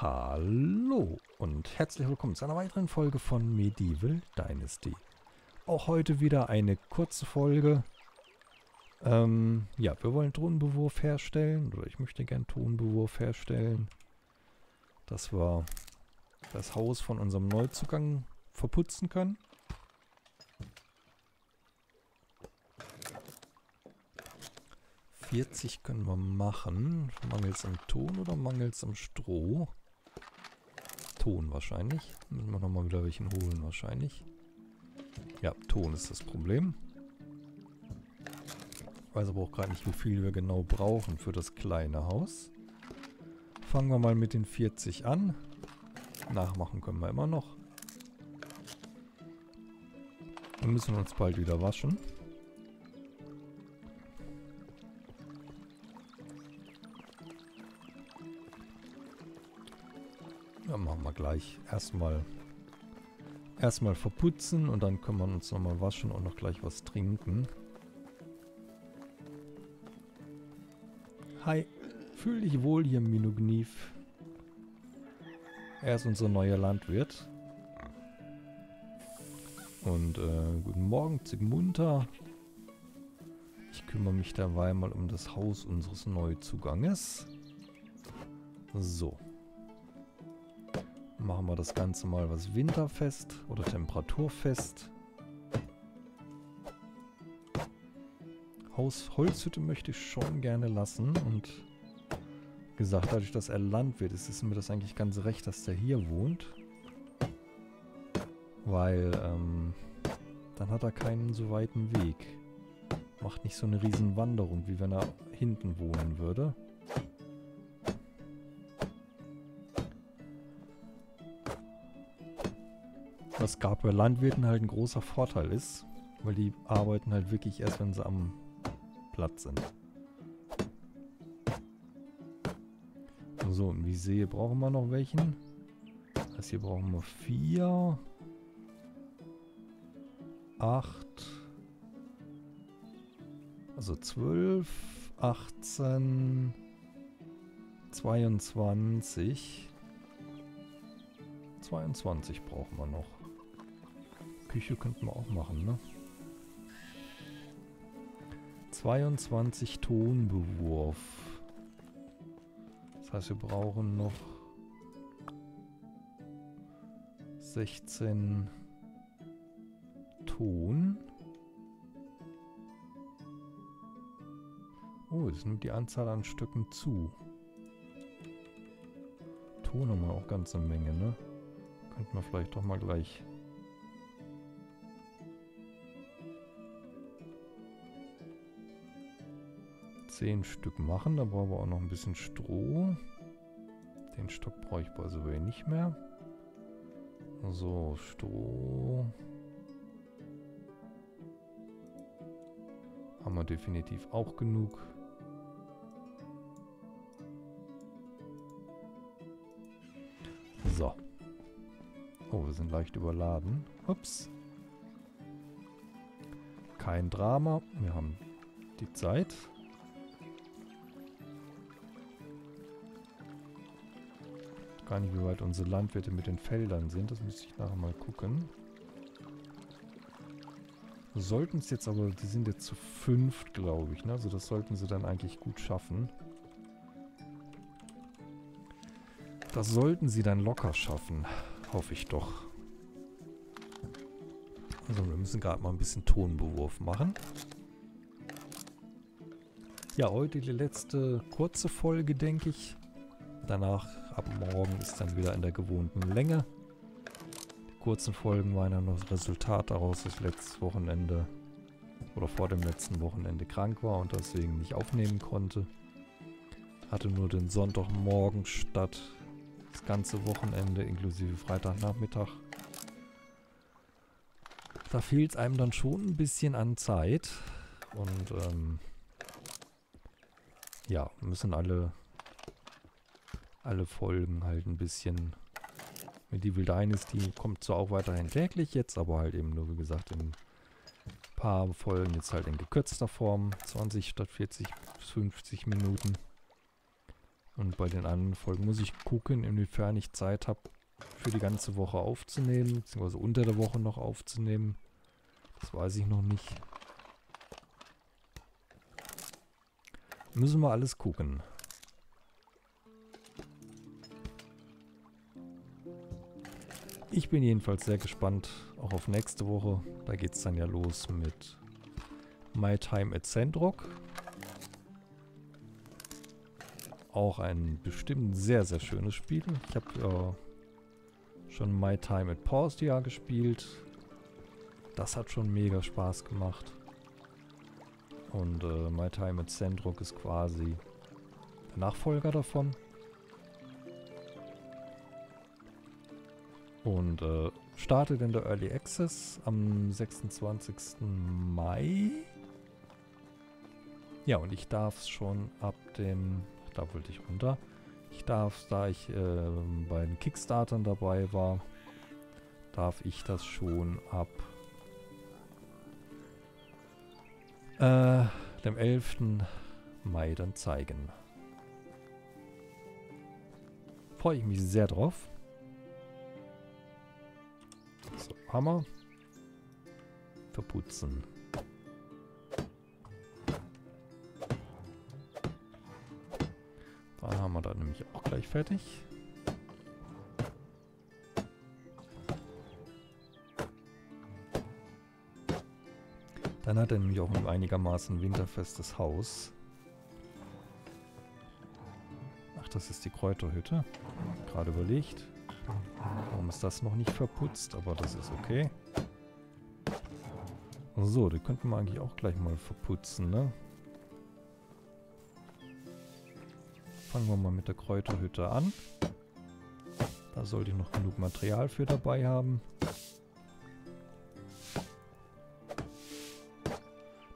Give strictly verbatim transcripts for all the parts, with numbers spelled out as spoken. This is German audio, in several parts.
Hallo und herzlich willkommen zu einer weiteren Folge von Medieval Dynasty. Auch heute wieder eine kurze Folge. Ähm, ja, wir wollen Thronbewurf herstellen, oder ich möchte gern Thronbewurf herstellen. Dass wir das Haus von unserem Neuzugang verputzen können. vierzig können wir machen. Mangels am Ton oder mangels am Stroh? Ton wahrscheinlich. Müssen wir nochmal wieder welchen holen wahrscheinlich. Ja, Ton ist das Problem. Ich weiß aber auch gerade nicht, wie viel wir genau brauchen für das kleine Haus. Fangen wir mal mit den vierzig an. Nachmachen können wir immer noch. Wir müssen uns bald wieder waschen. Dann machen wir gleich erstmal erstmal verputzen und dann können wir uns nochmal waschen und noch gleich was trinken. Hi, fühl dich wohl hier, Minognief. Er ist unser neuer Landwirt. Und äh, guten Morgen, Zigmunter. Ich kümmere mich derweil mal um das Haus unseres Neuzuganges. So. Machen wir das Ganze mal was winterfest oder temperaturfest. Haus Holzhütte möchte ich schon gerne lassen. Und wie gesagt, dadurch, dass er Landwirt ist, ist mir das eigentlich ganz recht, dass der hier wohnt. Weil, ähm, dann hat er keinen so weiten Weg. Macht nicht so eine riesen Wanderung, wie wenn er hinten wohnen würde. Was gerade bei Landwirten halt ein großer Vorteil ist, weil die arbeiten halt wirklich erst, wenn sie am Platz sind. So, und wie ich sehe, brauchen wir noch welchen. Das hier brauchen wir vier. acht. Also zwölf, achtzehn, zweiundzwanzig. zweiundzwanzig brauchen wir noch. Küche könnten wir auch machen, ne? zweiundzwanzig Tonbewurf. Das heißt, wir brauchen noch sechzehn Ton. Oh, es nimmt die Anzahl an Stücken zu. Ton haben wir auch ganze Menge, ne? Könnten wir vielleicht doch mal gleich... zehn Stück machen, da brauchen wir auch noch ein bisschen Stroh. Den Stock brauche ich bei so wenig nicht mehr. So, Stroh. Haben wir definitiv auch genug. So. Oh, wir sind leicht überladen. Ups. Kein Drama, wir haben die Zeit. Gar nicht, wie weit unsere Landwirte mit den Feldern sind. Das müsste ich nachher mal gucken. Sollten es jetzt aber... Die sind jetzt zu fünft, glaube ich. Ne? Also das sollten sie dann eigentlich gut schaffen. Das sollten sie dann locker schaffen. Hoffe ich doch. Also wir müssen gerade mal ein bisschen Tonbewurf machen. Ja, heute die letzte kurze Folge, denke ich. Danach, ab morgen, ist dann wieder in der gewohnten Länge. Die kurzen Folgen waren ja noch das Resultat daraus, dass ich letztes Wochenende oder vor dem letzten Wochenende krank war und deswegen nicht aufnehmen konnte. Hatte nur den Sonntagmorgen statt das ganze Wochenende inklusive Freitagnachmittag. Da fehlt es einem dann schon ein bisschen an Zeit. Und ähm, ja, müssen alle... Alle Folgen halt ein bisschen. Medieval Dynasty kommt zwar auch weiterhin täglich jetzt, aber halt eben nur, wie gesagt, in ein paar Folgen jetzt halt in gekürzter Form. zwanzig statt vierzig bis fünfzig Minuten. Und bei den anderen Folgen muss ich gucken, inwiefern ich Zeit habe, für die ganze Woche aufzunehmen, beziehungsweise unter der Woche noch aufzunehmen. Das weiß ich noch nicht. Müssen wir alles gucken. Ich bin jedenfalls sehr gespannt, auch auf nächste Woche. Da geht es dann ja los mit My Time at Sandrock. Auch ein bestimmt sehr, sehr schönes Spiel. Ich habe äh, schon My Time at Portia gespielt. Das hat schon mega Spaß gemacht. Und äh, My Time at Sandrock ist quasi der Nachfolger davon. Und äh, startet in der Early Access am sechsundzwanzigsten Mai. Ja, und ich darf es schon ab dem... Da wollte ich runter. Ich darf, da ich äh, bei den Kickstartern dabei war, darf ich das schon ab äh, dem elften Mai dann zeigen. Freue ich mich sehr drauf. So, Hammer. Verputzen. Dann haben wir da nämlich auch gleich fertig. Dann hat er nämlich auch ein einigermaßen winterfestes Haus. Ach, das ist die Kräuterhütte. Gerade überlegt. Warum ist das noch nicht verputzt? Aber das ist okay. So, die könnten wir eigentlich auch gleich mal verputzen, ne? Fangen wir mal mit der Kräuterhütte an. Da sollte ich noch genug Material für dabei haben.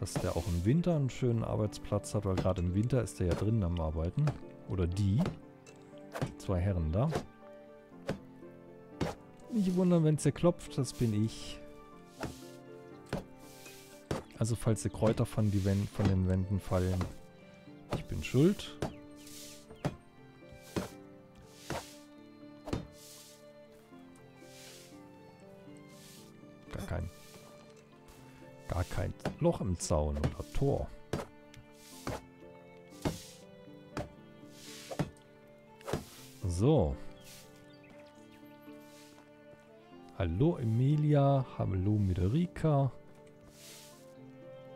Dass der auch im Winter einen schönen Arbeitsplatz hat, weil gerade im Winter ist der ja drinnen am Arbeiten. Oder die. Die zwei Herren da. Nicht wundern, wenn es hier klopft, das bin ich. Also falls die Kräuter von, die Wend- von den Wänden fallen, ich bin schuld. Kein Loch im Zaun oder Tor. So. Hallo Amelia, hallo Miderika.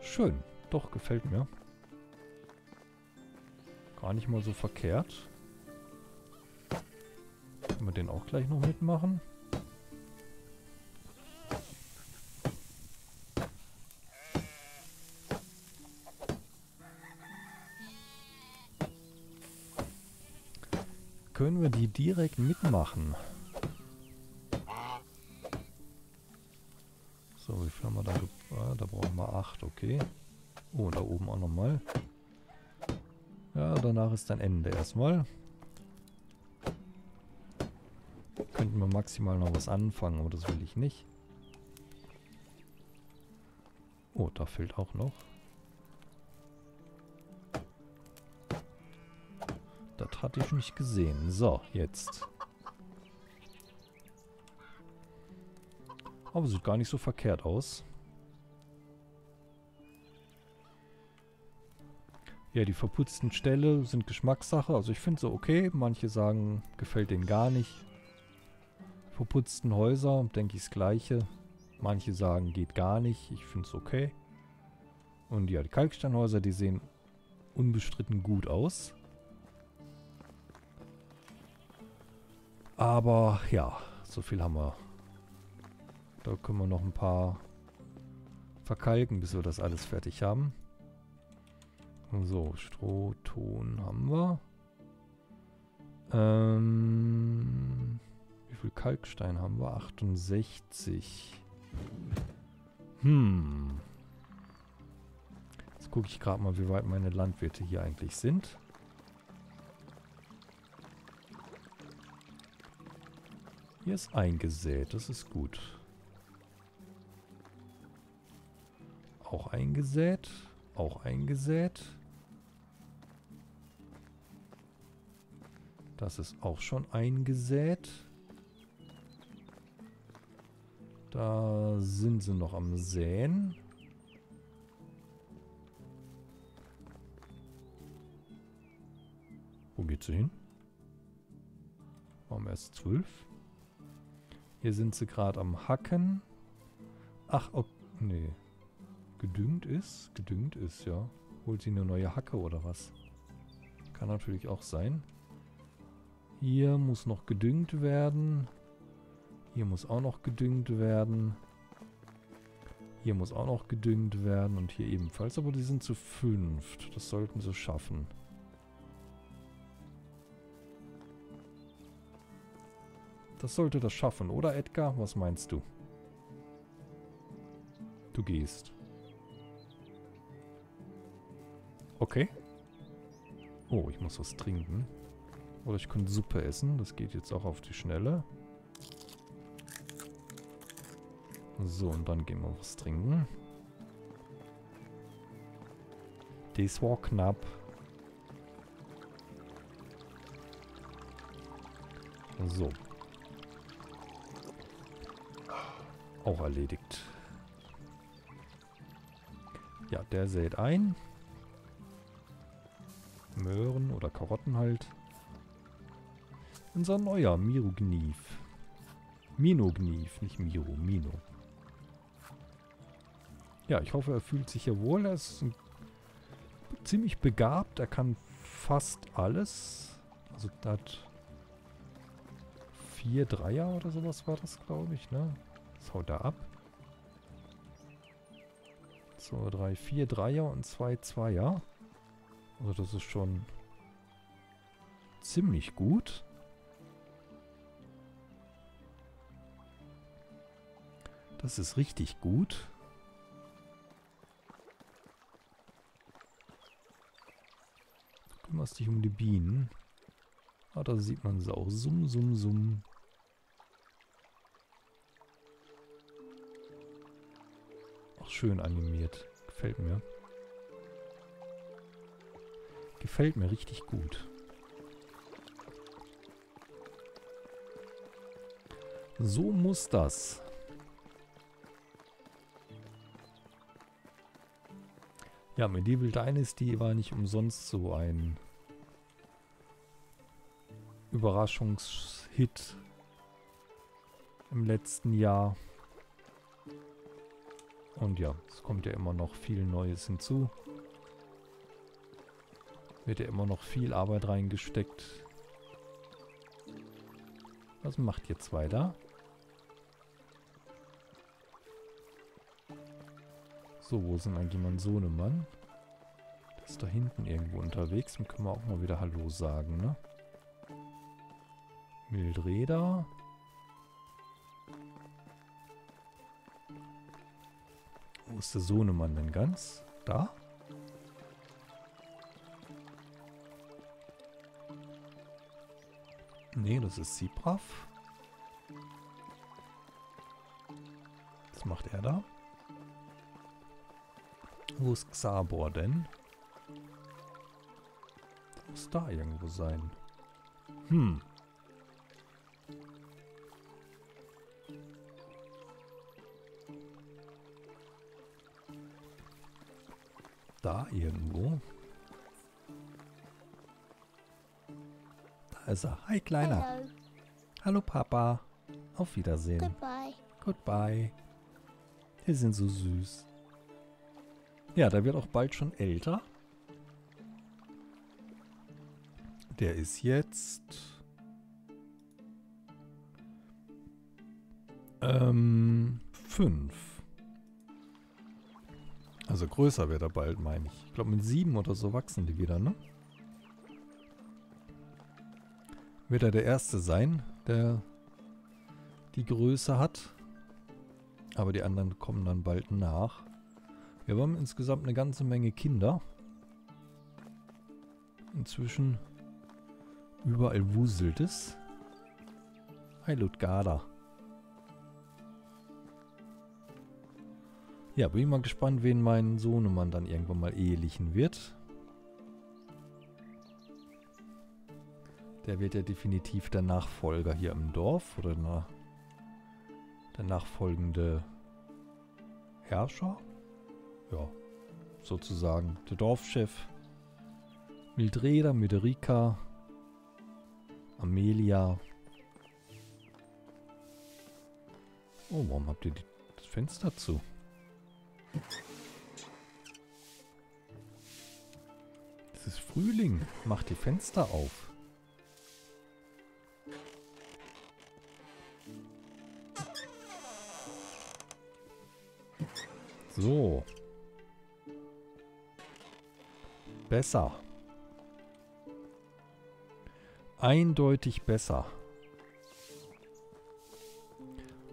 Schön, doch, gefällt mir. Gar nicht mal so verkehrt. Können wir den auch gleich noch mitmachen? Können wir die direkt mitmachen? So, wie viel haben wir da? Ah, da brauchen wir acht, okay. Oh, und da oben auch nochmal. Ja, danach ist dann Ende erstmal. Könnten wir maximal noch was anfangen, aber das will ich nicht. Oh, da fehlt auch noch. Das hatte ich nicht gesehen. So, jetzt. Aber sieht gar nicht so verkehrt aus. Ja, die verputzten Ställe sind Geschmackssache. Also ich finde sie okay. Manche sagen, gefällt denen gar nicht. Verputzten Häuser, denke ich, das Gleiche. Manche sagen, geht gar nicht. Ich finde es okay. Und ja, die Kalksteinhäuser, die sehen unbestritten gut aus. Aber ja, so viel haben wir. Da können wir noch ein paar verkalken, bis wir das alles fertig haben. So, Stroh, Ton haben wir. Ähm, wie viel Kalkstein haben wir? achtundsechzig. Hm. Jetzt gucke ich gerade mal, wie weit meine Landwirte hier eigentlich sind. Hier ist eingesät, das ist gut. Auch eingesät, auch eingesät. Das ist auch schon eingesät. Da sind sie noch am Säen. Wo geht sie hin? Warum erst zwölf? Hier sind sie gerade am Hacken. Ach, okay. Nee. Gedüngt ist? Gedüngt ist, ja. Holt sie eine neue Hacke oder was? Kann natürlich auch sein. Hier muss noch gedüngt werden. Hier muss auch noch gedüngt werden. Hier muss auch noch gedüngt werden. Und hier ebenfalls. Aber die sind zu fünft. Das sollten sie schaffen. Das sollte das schaffen, oder Edgar? Was meinst du? Du gehst. Okay. Oh, ich muss was trinken. Oder ich könnte Suppe essen. Das geht jetzt auch auf die Schnelle. So, und dann gehen wir was trinken. Das war knapp. So. Auch erledigt. Ja, der sät ein. Möhren oder Karotten halt. Unser neuer Minognief. Minognief, nicht Miro, Mino. Ja, ich hoffe, er fühlt sich ja wohl. Er ist ziemlich begabt. Er kann fast alles. Also, er hat vier Dreier oder sowas war das, glaube ich, ne? Das haut er ab. So, drei, vier Dreier und zwei Zweier. Also, das ist schon ziemlich gut. Das ist richtig gut. Du kümmerst dich um die Bienen. Ah, da sieht man sie auch. Summ, summ, summ. Auch schön animiert. Gefällt mir. Gefällt mir richtig gut. So muss das. Ja, Medieval Dynasty war nicht umsonst so ein Überraschungshit im letzten Jahr. Und ja, es kommt ja immer noch viel Neues hinzu. Wird ja immer noch viel Arbeit reingesteckt. Was macht jetzt weiter? So, wo ist denn eigentlich mein Sohnemann? Der ist da hinten irgendwo unterwegs. Dann können wir auch mal wieder Hallo sagen, ne? Mildreda. Wo ist der Sohnemann denn ganz? Da? Nee, das ist Siebraf. Was macht er da? Wo ist Xabor denn? Das muss da irgendwo sein. Hm. Da irgendwo. Da ist er. Hi, Kleiner. Hello. Hallo, Papa. Auf Wiedersehen. Goodbye. Goodbye. Die sind so süß. Ja, der wird auch bald schon älter. Der ist jetzt... Ähm... Fünf. Also größer wird er bald, meine ich. Ich glaube, mit sieben oder so wachsen die wieder, ne? Wird er der Erste sein, der die Größe hat. Aber die anderen kommen dann bald nach. Wir haben insgesamt eine ganze Menge Kinder. Inzwischen überall wuselt es. Hi, Ludgara. Ja, bin ich mal gespannt, wen mein Sohnemann dann irgendwann mal ehelichen wird. Der wird ja definitiv der Nachfolger hier im Dorf oder na, der nachfolgende Herrscher. Ja, sozusagen der Dorfchef. Mildreda, Miderika, Amelia. Oh, warum habt ihr die, das Fenster zu? Es ist Frühling. Macht die Fenster auf. So. Besser. Eindeutig besser.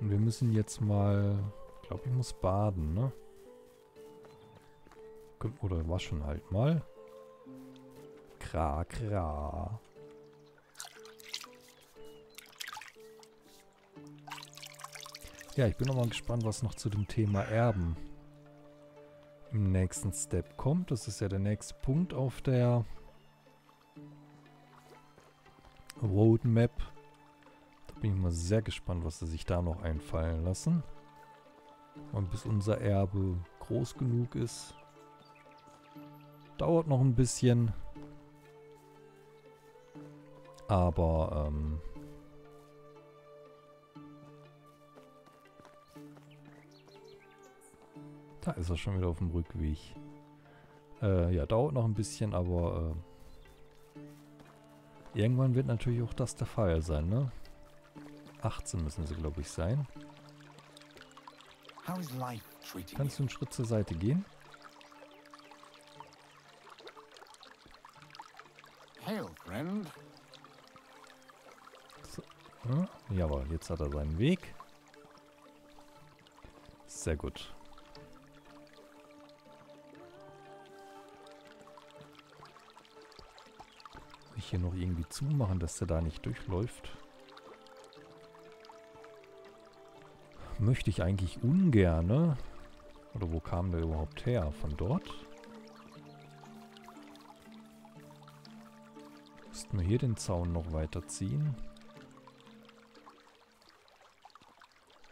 Und wir müssen jetzt mal... Ich glaube, ich muss baden, ne? Oder waschen halt mal. Kra, kra. Ja, ich bin nochmal gespannt, was noch zu dem Thema Erben im nächsten Step kommt. Das ist ja der nächste Punkt auf der Roadmap. Da bin ich mal sehr gespannt, was sie sich da noch einfallen lassen. Und bis unser Erbe groß genug ist, dauert noch ein bisschen. Aber ähm da ist er schon wieder auf dem Rückweg. Äh, ja, dauert noch ein bisschen, aber äh, irgendwann wird natürlich auch das der Fall sein, ne? achtzehn müssen sie, glaube ich, sein. Kannst du einen Schritt zur Seite gehen? Hail, friend. So. Hm? Jawohl, jetzt hat er seinen Weg. Sehr gut. Hier noch irgendwie zumachen, dass der da nicht durchläuft. Möchte ich eigentlich ungerne. Oder wo kam der überhaupt her? Von dort? Müssten wir hier den Zaun noch weiterziehen?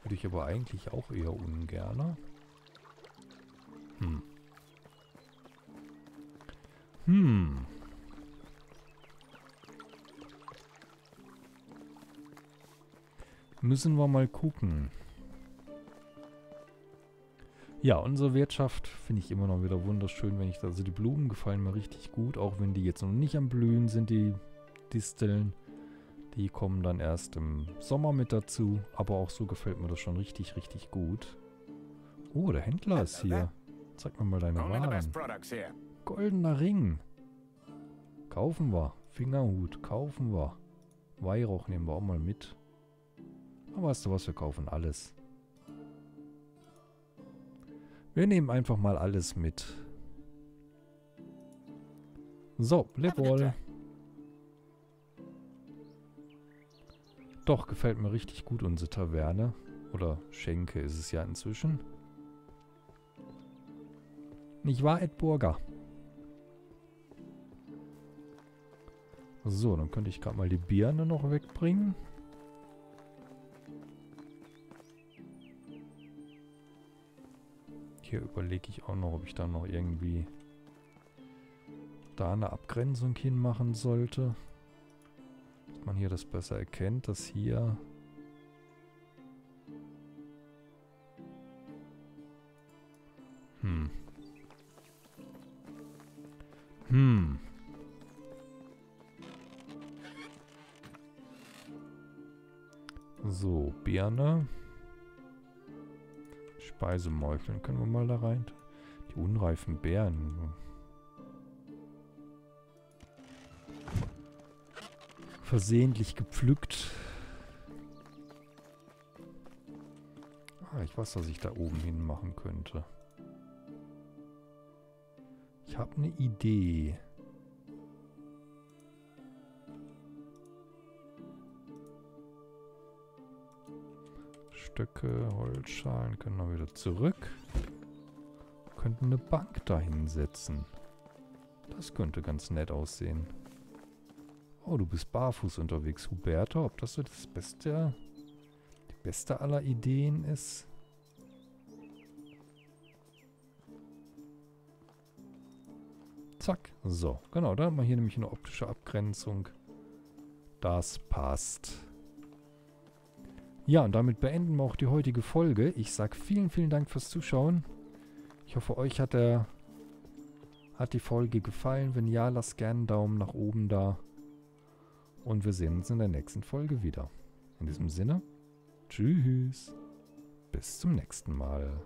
Würde ich aber eigentlich auch eher ungerne. Hm. Hm. Müssen wir mal gucken. Ja, unsere Wirtschaft finde ich immer noch wieder wunderschön, wenn ich da, also die Blumen gefallen mir richtig gut, auch wenn die jetzt noch nicht am Blühen sind, die Disteln. Die kommen dann erst im Sommer mit dazu, aber auch so gefällt mir das schon richtig, richtig gut. Oh, der Händler ist hier. Zeig mir mal deine Waren. Goldener Ring. Kaufen wir. Fingerhut, kaufen wir. Weihrauch nehmen wir auch mal mit. Aber weißt du was, wir kaufen alles. Wir nehmen einfach mal alles mit. So, Lebwohl. Doch, gefällt mir richtig gut unsere Taverne. Oder Schenke ist es ja inzwischen. Nicht wahr, Edburger? So, dann könnte ich gerade mal die Birne noch wegbringen. Hier überlege ich auch noch, ob ich da noch irgendwie da eine Abgrenzung hinmachen sollte. Dass man hier das besser erkennt, dass hier Hm. Hm. So, Birne. Speisemeufeln können wir mal da rein. Die unreifen Beeren. Versehentlich gepflückt. Ah, ich weiß, was ich da oben hin machen könnte. Ich habe eine Idee. Stöcke, Holzschalen können wir wieder zurück. Wir könnten eine Bank da hinsetzen. Das könnte ganz nett aussehen. Oh, du bist barfuß unterwegs. Huberto, ob das so das Beste, die beste aller Ideen ist? Zack. So, genau. Da haben wir hier nämlich eine optische Abgrenzung. Das passt. Ja, und damit beenden wir auch die heutige Folge. Ich sage vielen, vielen Dank fürs Zuschauen. Ich hoffe, euch hat der... Hat die Folge gefallen? Wenn ja, lasst gerne einen Daumen nach oben da. Und wir sehen uns in der nächsten Folge wieder. In diesem Sinne, tschüss. Bis zum nächsten Mal.